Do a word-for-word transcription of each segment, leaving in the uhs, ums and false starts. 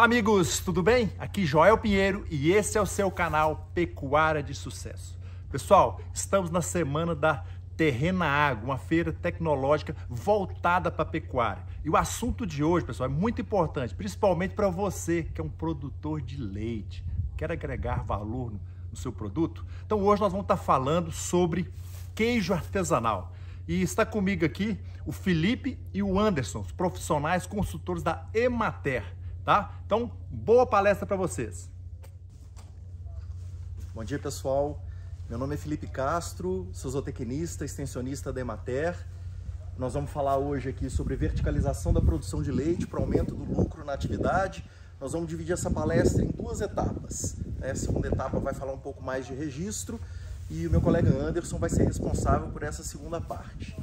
Olá amigos, tudo bem? Aqui Joel Pinheiro e esse é o seu canal Pecuária de Sucesso. Pessoal, estamos na semana da Terrena Água, uma feira tecnológica voltada para a pecuária. E o assunto de hoje, pessoal, é muito importante, principalmente para você que é um produtor de leite, quer agregar valor no seu produto. Então hoje nós vamos estar falando sobre queijo artesanal. E está comigo aqui o Felipe e o Anderson, os profissionais consultores da Emater. Tá? Então, boa palestra para vocês. Bom dia, pessoal. Meu nome é Felipe Castro, sou zootecnista, extensionista da Emater. Nós vamos falar hoje aqui sobre verticalização da produção de leite para aumento do lucro na atividade. Nós vamos dividir essa palestra em duas etapas. A segunda etapa vai falar um pouco mais de registro e o meu colega Anderson vai ser responsável por essa segunda parte.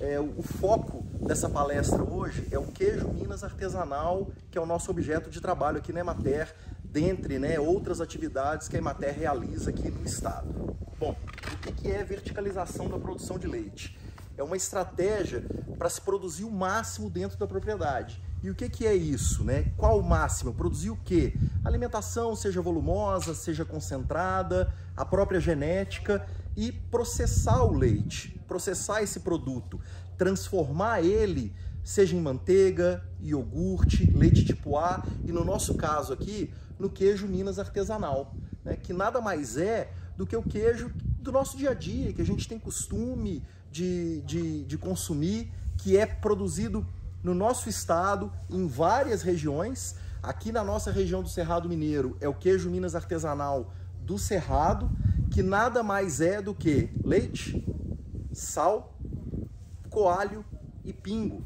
É, o foco dessa palestra hoje é o queijo Minas Artesanal, que é o nosso objeto de trabalho aqui na Emater, dentre né, outras atividades que a Emater realiza aqui no estado. Bom, o que é verticalização da produção de leite? É uma estratégia para se produzir o máximo dentro da propriedade. E o que, que é isso, né? Qual o máximo? Produzir o quê? Alimentação, seja volumosa, seja concentrada, a própria genética e processar o leite, processar esse produto, transformar ele, seja em manteiga, iogurte, leite tipo A e, no nosso caso aqui, no queijo Minas Artesanal, né? Que nada mais é do que o queijo do nosso dia a dia, que a gente tem costume de, de, de consumir, que é produzido no nosso estado, em várias regiões. Aqui na nossa região do Cerrado Mineiro é o queijo Minas Artesanal do Cerrado, que nada mais é do que leite, sal, coalho e pingo.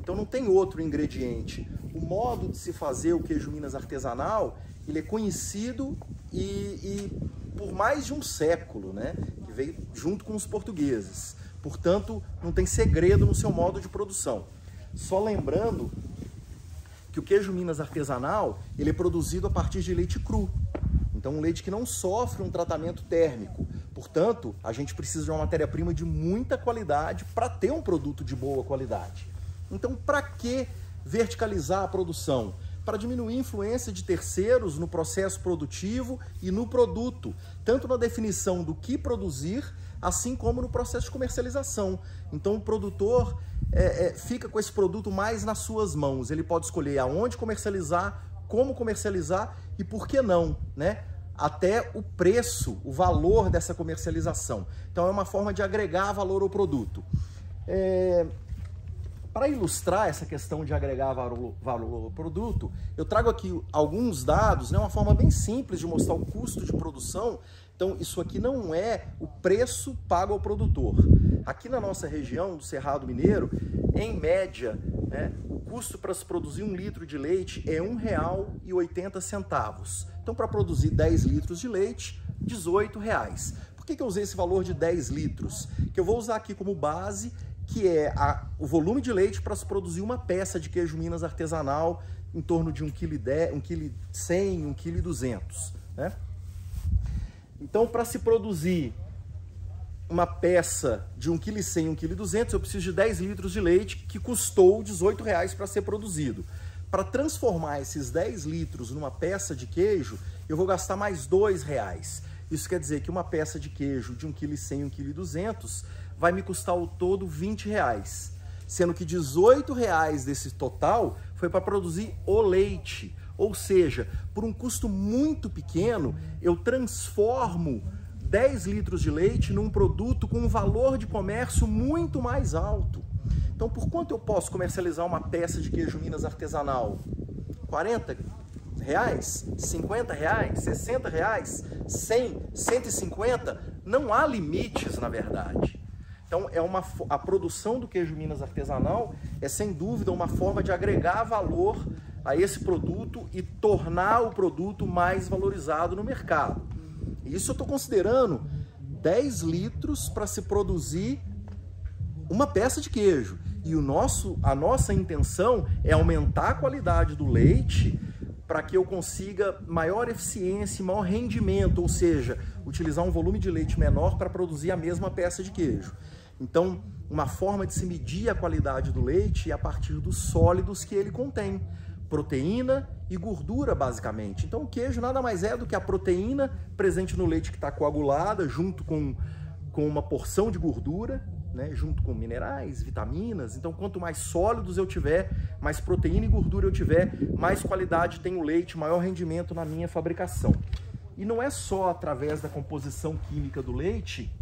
Então não tem outro ingrediente. O modo de se fazer o queijo Minas Artesanal, ele é conhecido e, e por mais de um século, né? Que veio junto com os portugueses. Portanto, não tem segredo no seu modo de produção. Só lembrando que o queijo Minas Artesanal, ele é produzido a partir de leite cru. Então, um leite que não sofre um tratamento térmico. Portanto, a gente precisa de uma matéria-prima de muita qualidade para ter um produto de boa qualidade. Então, para que verticalizar a produção? Para diminuir a influência de terceiros no processo produtivo e no produto, tanto na definição do que produzir, assim como no processo de comercialização. Então, o produtor é, é, fica com esse produto mais nas suas mãos. Ele pode escolher aonde comercializar, como comercializar e por que não, né? Até o preço, o valor dessa comercialização. Então, é uma forma de agregar valor ao produto. É... Para ilustrar essa questão de agregar valor ao produto, eu trago aqui alguns dados, né? Uma forma bem simples de mostrar o custo de produção. Então, isso aqui não é o preço pago ao produtor. Aqui na nossa região do Cerrado Mineiro, em média, né, o custo para se produzir um litro de leite é um real e oitenta centavos. Então, para produzir dez litros de leite, dezoito reais. Por que que eu usei esse valor de dez litros? Que eu vou usar aqui como base, que é a, o volume de leite para se produzir uma peça de queijo Minas Artesanal em torno de um vírgula cem quilos, um vírgula cem quilos, um vírgula duzentos, né? Então, para se produzir uma peça de um vírgula cem quilos, um vírgula duzentos quilos, eu preciso de dez litros de leite, que custou dezoito reais para ser produzido. Para transformar esses dez litros numa peça de queijo, eu vou gastar mais dois reais. Isso quer dizer que uma peça de queijo de um vírgula cem quilos, um vírgula duzentos quilos, vai me custar o todo vinte reais, sendo que dezoito reais desse total foi para produzir o leite. Ou seja, por um custo muito pequeno, eu transformo dez litros de leite num produto com um valor de comércio muito mais alto. Então, por quanto eu posso comercializar uma peça de queijo Minas Artesanal? quarenta reais? cinquenta reais? sessenta reais? cem? cento e cinquenta? Não há limites, na verdade. Então, é uma, a produção do queijo Minas Artesanal é, sem dúvida, uma forma de agregar valor a esse produto e tornar o produto mais valorizado no mercado. Isso eu estou considerando dez litros para se produzir uma peça de queijo. E o nosso, a nossa intenção é aumentar a qualidade do leite para que eu consiga maior eficiência e maior rendimento, ou seja, utilizar um volume de leite menor para produzir a mesma peça de queijo. Então, uma forma de se medir a qualidade do leite é a partir dos sólidos que ele contém. proteína e gordura, basicamente. Então o queijo nada mais é do que a proteína presente no leite que está coagulada, junto com, com uma porção de gordura, né, junto com minerais, vitaminas. Então quanto mais sólidos eu tiver, mais proteína e gordura eu tiver, mais qualidade tem o leite, maior rendimento na minha fabricação. E não é só através da composição química do leite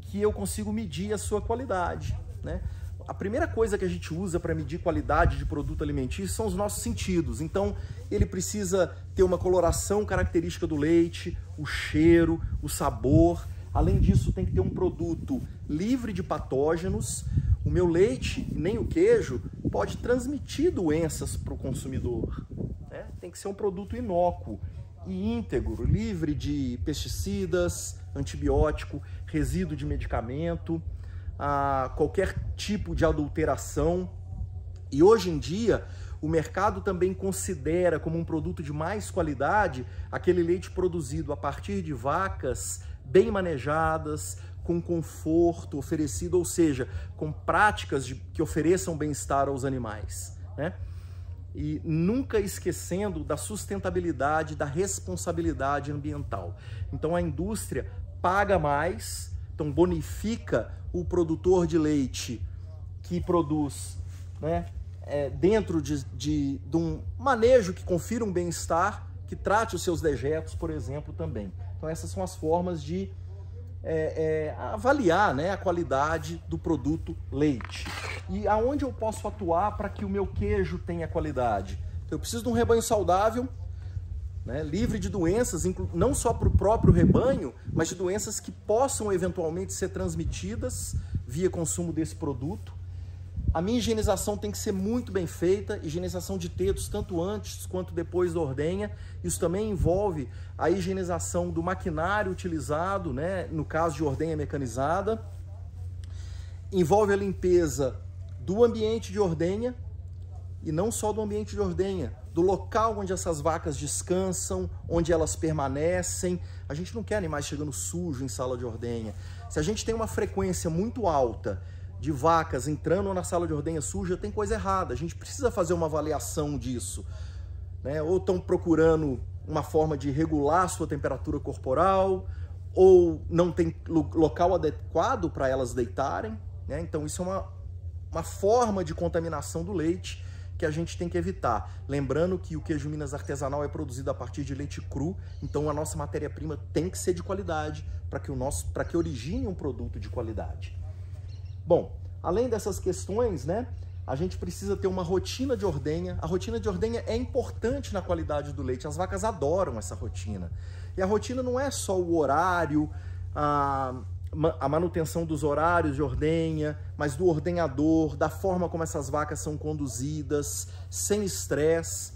que eu consigo medir a sua qualidade, né? A primeira coisa que a gente usa para medir qualidade de produto alimentício são os nossos sentidos. Então, ele precisa ter uma coloração característica do leite, o cheiro, o sabor. Além disso, tem que ter um produto livre de patógenos. O meu leite, nem o queijo, pode transmitir doenças para o consumidor, né? Tem que ser um produto inócuo e íntegro, livre de pesticidas, antibiótico, resíduo de medicamento, a qualquer tipo de adulteração. E hoje em dia o mercado também considera como um produto de mais qualidade aquele leite produzido a partir de vacas bem manejadas, com conforto oferecido, ou seja, com práticas de, que ofereçam bem-estar aos animais, né? E nunca esquecendo da sustentabilidade, da responsabilidade ambiental. Então a indústria paga mais, então bonifica o produtor de leite que produz, né, é, dentro de, de, de um manejo que confira um bem-estar, que trate os seus dejetos, por exemplo, também. Então essas são as formas de é, é, avaliar, né, a qualidade do produto leite. E aonde eu posso atuar para que o meu queijo tenha qualidade? Então, eu preciso de um rebanho saudável, né, livre de doenças, não só para o próprio rebanho, mas de doenças que possam eventualmente ser transmitidas via consumo desse produto. A minha higienização tem que ser muito bem feita, higienização de tetos tanto antes quanto depois da ordenha. Isso também envolve a higienização do maquinário utilizado, né, no caso de ordenha mecanizada. Envolve a limpeza do ambiente de ordenha, e não só do ambiente de ordenha, do local onde essas vacas descansam, onde elas permanecem. A gente não quer animais chegando sujo em sala de ordenha. Se a gente tem uma frequência muito alta de vacas entrando na sala de ordenha suja, tem coisa errada. A gente precisa fazer uma avaliação disso, né? Ou estão procurando uma forma de regular a sua temperatura corporal, ou não tem local adequado para elas deitarem, né? Então isso é uma, uma forma de contaminação do leite que a gente tem que evitar. Lembrando que o queijo Minas artesanal é produzido a partir de leite cru, então a nossa matéria-prima tem que ser de qualidade para que o nosso, para que origine um produto de qualidade. Bom, além dessas questões, né, a gente precisa ter uma rotina de ordenha. A rotina de ordenha é importante na qualidade do leite, as vacas adoram essa rotina. E a rotina não é só o horário, a... a manutenção dos horários de ordenha, mas do ordenhador, da forma como essas vacas são conduzidas, sem estresse.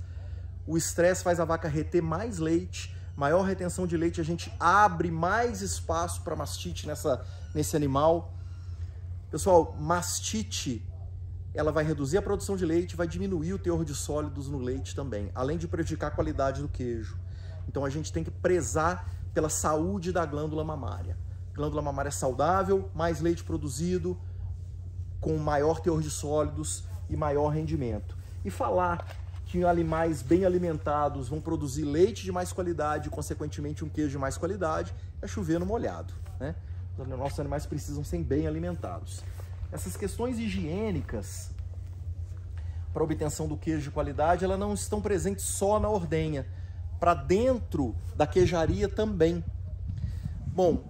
O estresse faz a vaca reter mais leite, maior retenção de leite, a gente abre mais espaço para mastite nessa, nesse animal. Pessoal, mastite, ela vai reduzir a produção de leite, vai diminuir o teor de sólidos no leite também, além de prejudicar a qualidade do queijo. Então a gente tem que prezar pela saúde da glândula mamária. Glândula mamária saudável, mais leite produzido, com maior teor de sólidos e maior rendimento. E falar que animais bem alimentados vão produzir leite de mais qualidade, consequentemente um queijo de mais qualidade, é chover no molhado, né? Nossos animais precisam ser bem alimentados. Essas questões higiênicas para obtenção do queijo de qualidade, elas não estão presentes só na ordenha, para dentro da queijaria também. Bom,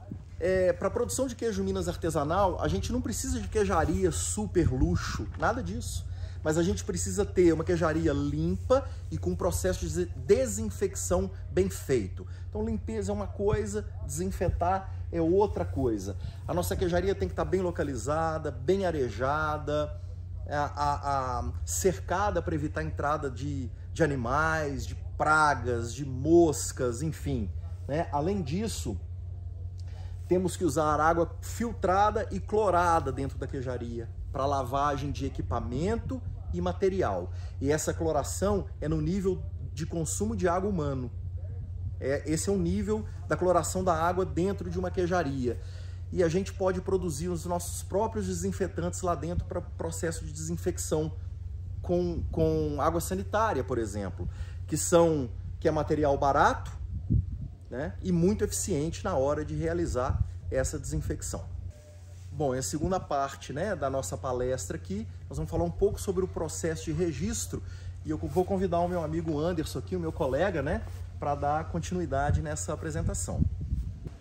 É, para a produção de queijo Minas artesanal, a gente não precisa de queijaria super luxo, nada disso. Mas a gente precisa ter uma queijaria limpa e com um processo de desinfecção bem feito. Então limpeza é uma coisa, desinfetar é outra coisa. A nossa queijaria tem que estar bem localizada, bem arejada, a, a, a cercada para evitar a entrada de, de animais, de pragas, de moscas, enfim, né? Além disso, temos que usar água filtrada e clorada dentro da queijaria para lavagem de equipamento e material. E essa cloração é no nível de consumo de água humano. É, esse é o nível da cloração da água dentro de uma queijaria. E a gente pode produzir os nossos próprios desinfetantes lá dentro para processo de desinfecção com, com água sanitária, por exemplo, que, são, que é material barato, né, e muito eficiente na hora de realizar essa desinfecção. Bom, e a segunda parte, né, da nossa palestra aqui, nós vamos falar um pouco sobre o processo de registro, e eu vou convidar o meu amigo Anderson aqui, o meu colega, né, para dar continuidade nessa apresentação.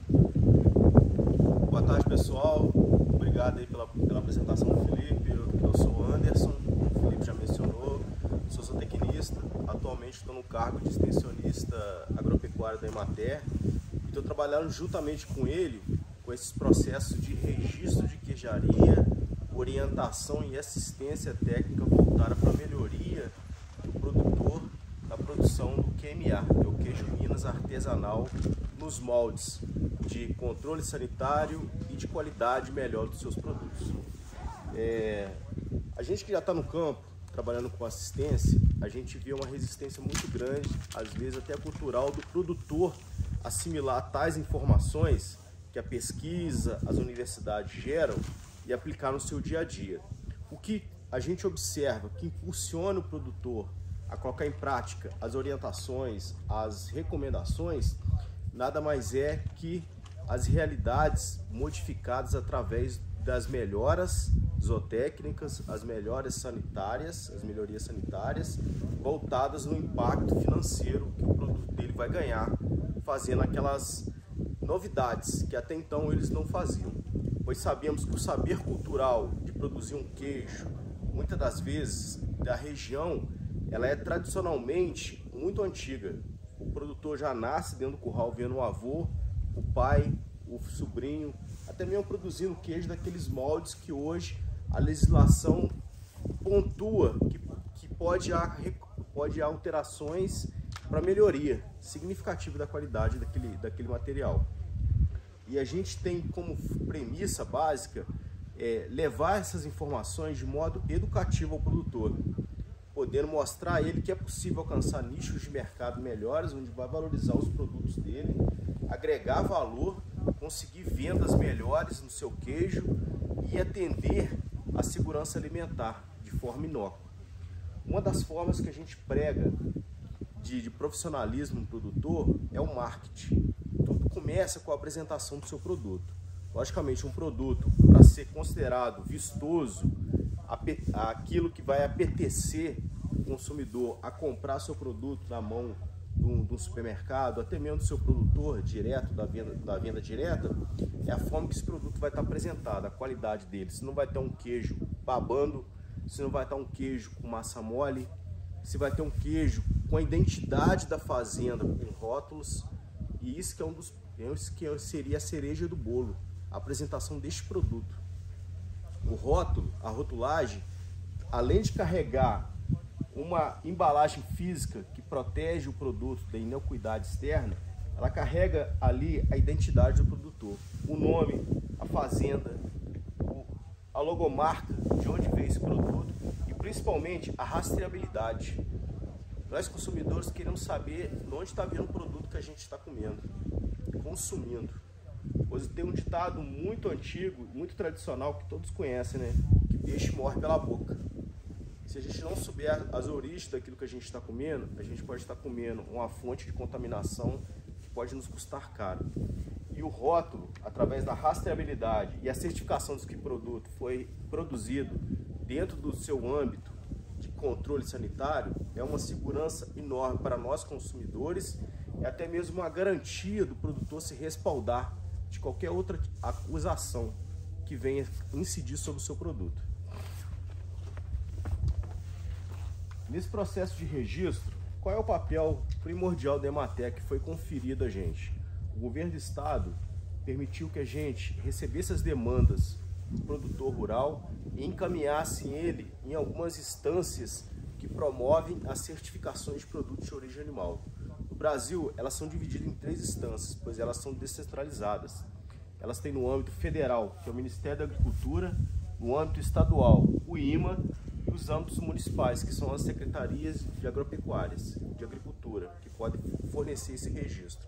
Boa tarde, pessoal. Obrigado aí pela, pela apresentação do Felipe. Eu, eu sou o Anderson, como o Felipe já mencionou, sou zootecnista. Atualmente estou no cargo de extensionista agropecuário da Emater e estou trabalhando juntamente com ele, com esses processos de registro de queijaria, orientação e assistência técnica voltada para a melhoria do produtor na produção do Q M A, que é o Queijo Minas Artesanal, nos moldes de controle sanitário e de qualidade melhor dos seus produtos. É, a gente que já está no campo, trabalhando com assistência, a gente vê uma resistência muito grande, às vezes até cultural, do produtor assimilar tais informações que a pesquisa, as universidades geram e aplicar no seu dia a dia. O que a gente observa que impulsiona o produtor a colocar em prática as orientações, as recomendações, nada mais é que as realidades modificadas através das melhoras zootécnicas, as melhoras sanitárias, as melhorias sanitárias, voltadas no impacto financeiro que o produto dele vai ganhar, fazendo aquelas novidades que até então eles não faziam. Pois sabemos que o saber cultural de produzir um queijo, muitas das vezes, da região, ela é tradicionalmente muito antiga. O produtor já nasce dentro do curral vendo o avô, o pai, o sobrinho, até mesmo produzindo queijo daqueles moldes que hoje a legislação pontua que, que pode haver pode alterações para melhoria significativa da qualidade daquele, daquele material. E a gente tem como premissa básica é, levar essas informações de modo educativo ao produtor, podendo mostrar a ele que é possível alcançar nichos de mercado melhores, onde vai valorizar os produtos dele, agregar valor, conseguir vendas melhores no seu queijo e atender à segurança alimentar de forma inócua. Uma das formas que a gente prega de, de profissionalismo no produtor é o marketing. Tudo começa com a apresentação do seu produto. Logicamente, um produto, para ser considerado vistoso, aquilo que vai apetecer o consumidor a comprar seu produto na mão de um supermercado, até mesmo do seu produtor direto, da venda, da venda direta, é a forma que esse produto vai estar apresentado, a qualidade dele. Se não vai ter um queijo babando, se não vai estar um queijo com massa mole, se vai ter um queijo com a identidade da fazenda, com rótulos, e isso que é um dos, isso que seria a cereja do bolo, a apresentação deste produto. O rótulo, a rotulagem, além de carregar uma embalagem física que protege o produto da inocuidade externa, ela carrega ali a identidade do produtor, o nome, a fazenda, a logomarca de onde veio esse produto e principalmente a rastreabilidade. Nós consumidores queremos saber de onde está vindo o produto que a gente está comendo, consumindo. Pois tem um ditado muito antigo, muito tradicional, que todos conhecem, né? Que peixe morre pela boca. Se a gente não souber as origens daquilo que a gente está comendo, a gente pode estar comendo uma fonte de contaminação que pode nos custar caro. E o rótulo, através da rastreabilidade e a certificação de que o produto foi produzido dentro do seu âmbito de controle sanitário, é uma segurança enorme para nós consumidores e até mesmo uma garantia do produtor se respaldar de qualquer outra acusação que venha incidir sobre o seu produto. Nesse processo de registro, qual é o papel primordial da Emater que foi conferido a gente? O governo do estado permitiu que a gente recebesse as demandas do produtor rural e encaminhasse ele em algumas instâncias que promovem as certificações de produtos de origem animal. No Brasil, elas são divididas em três instâncias, pois elas são descentralizadas. Elas têm no âmbito federal, que é o Ministério da Agricultura, no âmbito estadual, o I M A, e os âmbitos municipais, que são as secretarias de agropecuárias, de agricultura, que podem fornecer esse registro.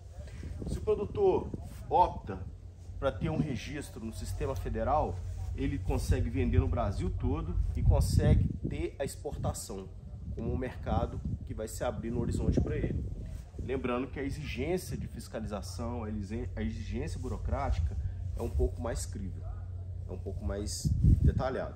Se o produtor opta para ter um registro no sistema federal, ele consegue vender no Brasil todo e consegue ter a exportação como um mercado que vai se abrir no horizonte para ele. Lembrando que a exigência de fiscalização, a exigência burocrática é um pouco mais crível, é um pouco mais detalhado.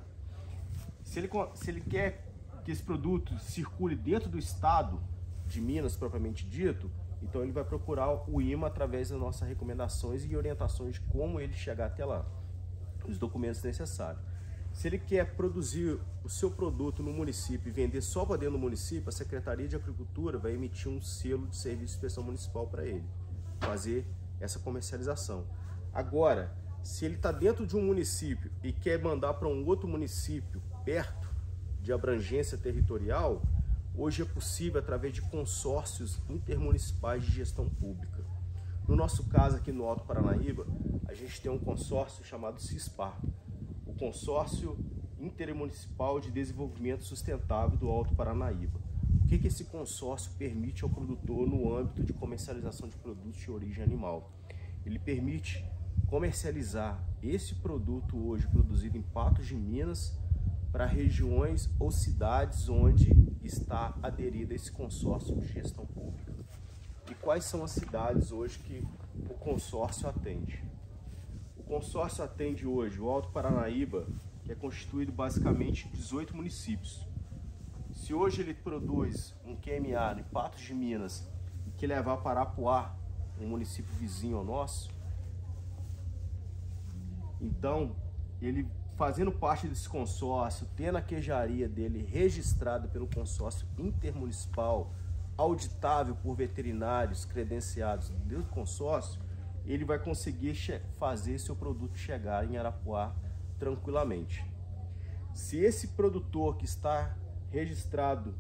Se ele, se ele quer que esse produto circule dentro do estado de Minas, propriamente dito, então ele vai procurar o I M A através das nossas recomendações e orientações de como ele chegar até lá, os documentos necessários. Se ele quer produzir o seu produto no município e vender só para dentro do município, a Secretaria de Agricultura vai emitir um selo de serviço de inspeção municipal para ele, fazer essa comercialização. Agora, se ele está dentro de um município e quer mandar para um outro município perto de abrangência territorial, hoje é possível através de consórcios intermunicipais de gestão pública. No nosso caso aqui no Alto Paranaíba, a gente tem um consórcio chamado CISPAR, o Consórcio Intermunicipal de Desenvolvimento Sustentável do Alto Paranaíba. O que que esse consórcio permite ao produtor no âmbito de comercialização de produtos de origem animal? Ele permite comercializar esse produto hoje produzido em Patos de Minas para regiões ou cidades onde está aderido a esse consórcio de gestão pública. E quais são as cidades hoje que o consórcio atende? O consórcio atende hoje o Alto Paranaíba, que é constituído basicamente de dezoito municípios. Se hoje ele produz um Q M A em Patos de Minas e que levar para Parapuá, um município vizinho ao nosso, então ele fazendo parte desse consórcio, tendo a queijaria dele registrada pelo consórcio intermunicipal, auditável por veterinários credenciados do consórcio, ele vai conseguir fazer seu produto chegar em Arapuá tranquilamente. Se esse produtor que está registrado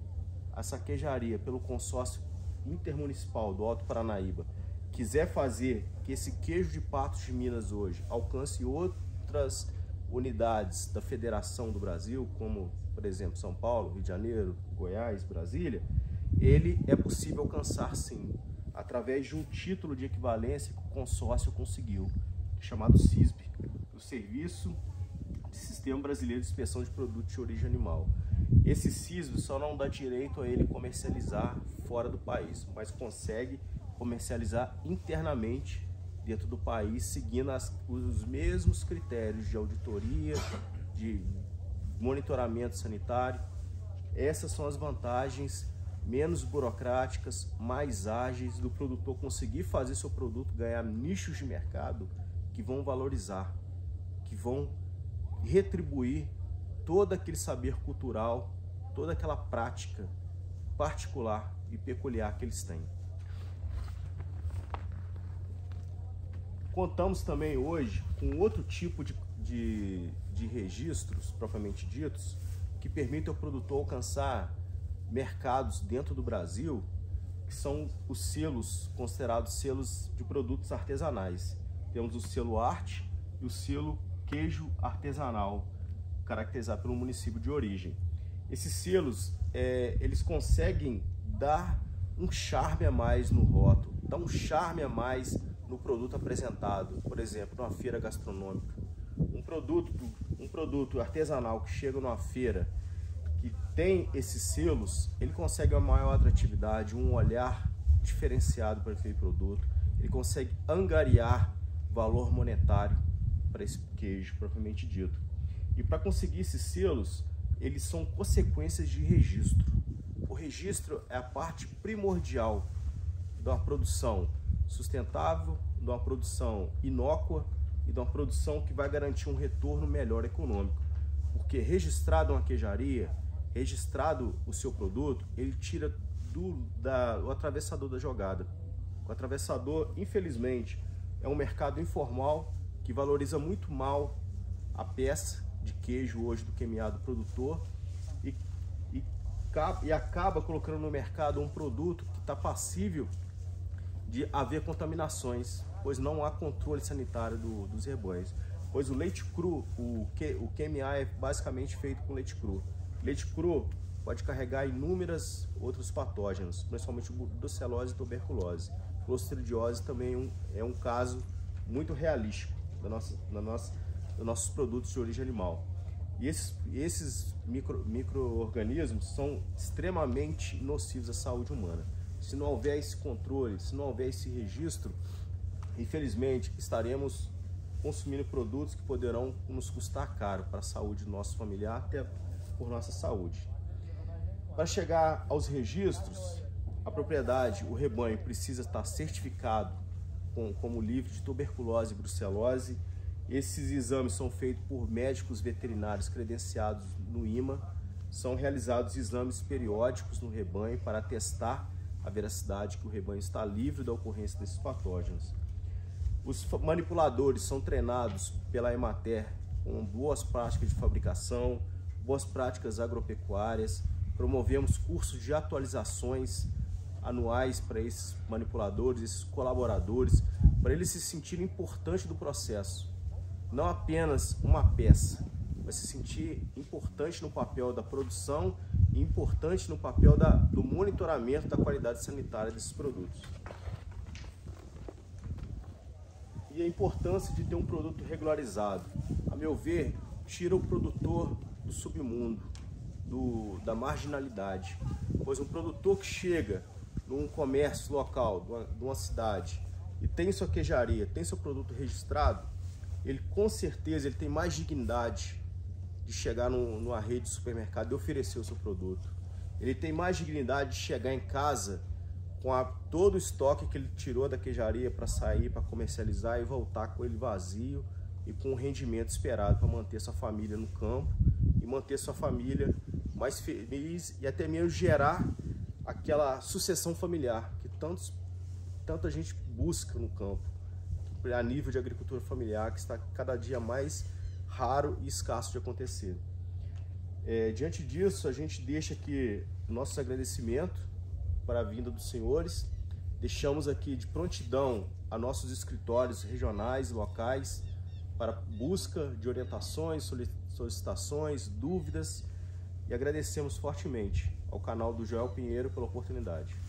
a saquejaria pelo consórcio intermunicipal do Alto Paranaíba quiser fazer que esse queijo de Patos de Minas hoje alcance outras unidades da Federação do Brasil, como, por exemplo, São Paulo, Rio de Janeiro, Goiás, Brasília, ele é possível alcançar sim, através de um título de equivalência que o consórcio conseguiu, chamado C I S B, o Serviço de Sistema Brasileiro de Inspeção de Produtos de Origem Animal. Esse C I S B só não dá direito a ele comercializar fora do país, mas consegue comercializar internamente dentro do país, seguindo as, os mesmos critérios de auditoria, de monitoramento sanitário. Essas são as vantagens menos burocráticas, mais ágeis, do produtor conseguir fazer seu produto ganhar nichos de mercado que vão valorizar, que vão retribuir todo aquele saber cultural, toda aquela prática particular e peculiar que eles têm. Contamos também hoje com outro tipo de, de, de registros, propriamente ditos, que permitem ao produtor alcançar mercados dentro do Brasil, que são os selos, considerados selos de produtos artesanais. Temos o selo Arte e o selo Queijo Artesanal, caracterizado pelo município de origem. Esses selos, é, eles conseguem dar um charme a mais no rótulo, dar um charme a mais no produto apresentado, por exemplo, numa feira gastronômica. Um produto, um produto artesanal que chega numa feira que tem esses selos, ele consegue uma maior atratividade, um olhar diferenciado para aquele produto, ele consegue angariar valor monetário para esse queijo, propriamente dito. E para conseguir esses selos, eles são consequências de registro. O registro é a parte primordial da produção sustentável, de uma produção inócua e de uma produção que vai garantir um retorno melhor econômico. Porque registrado uma queijaria, registrado o seu produto, ele tira do, da, o atravessador da jogada. O atravessador, infelizmente, é um mercado informal que valoriza muito mal a peça de queijo hoje do Q M A do produtor e, e, e acaba colocando no mercado um produto que está passível de haver contaminações, pois não há controle sanitário do, dos rebanhos. Pois o leite cru, o, o Q M A é basicamente feito com leite cru. Leite cru pode carregar inúmeros outros patógenos, principalmente brucelose e tuberculose. Clostridiose também é um, é um caso muito realístico da nossa, da nossa, dos nossos produtos de origem animal. E esses, esses micro, micro-organismos são extremamente nocivos à saúde humana. Se não houver esse controle, se não houver esse registro, infelizmente estaremos consumindo produtos que poderão nos custar caro para a saúde do nosso familiar, até por nossa saúde. Para chegar aos registros, a propriedade, o rebanho, precisa estar certificado com, como livre de tuberculose e brucelose. Esses exames são feitos por médicos veterinários credenciados no I M A. São realizados exames periódicos no rebanho para atestar a veracidade que o rebanho está livre da ocorrência desses patógenos. Os manipuladores são treinados pela Emater com boas práticas de fabricação, boas práticas agropecuárias. Promovemos cursos de atualizações anuais para esses manipuladores, esses colaboradores, para eles se sentirem importantes do processo. Não apenas uma peça, mas se sentir importante no papel da produção e importante no papel da, do monitoramento da qualidade sanitária desses produtos. E a importância de ter um produto regularizado. A meu ver, tira o produtor do submundo, do, da marginalidade. Pois um produtor que chega num comércio local, de uma, de uma cidade, e tem sua queijaria, tem seu produto registrado, ele com certeza ele tem mais dignidade de chegar num, numa rede de supermercado e oferecer o seu produto. Ele tem mais dignidade de chegar em casa com a, todo o estoque que ele tirou da queijaria para sair, para comercializar e voltar com ele vazio e com o rendimento esperado para manter sua família no campo e manter sua família mais feliz e até mesmo gerar aquela sucessão familiar que tantos, tanta gente busca no campo, a nível de agricultura familiar, que está cada dia mais raro e escasso de acontecer. É, diante disso, a gente deixa aqui nosso agradecimento para a vinda dos senhores. Deixamos aqui de prontidão a nossos escritórios regionais e locais para busca de orientações, solicitações, dúvidas, e agradecemos fortemente ao canal do Joel Pinheiro pela oportunidade.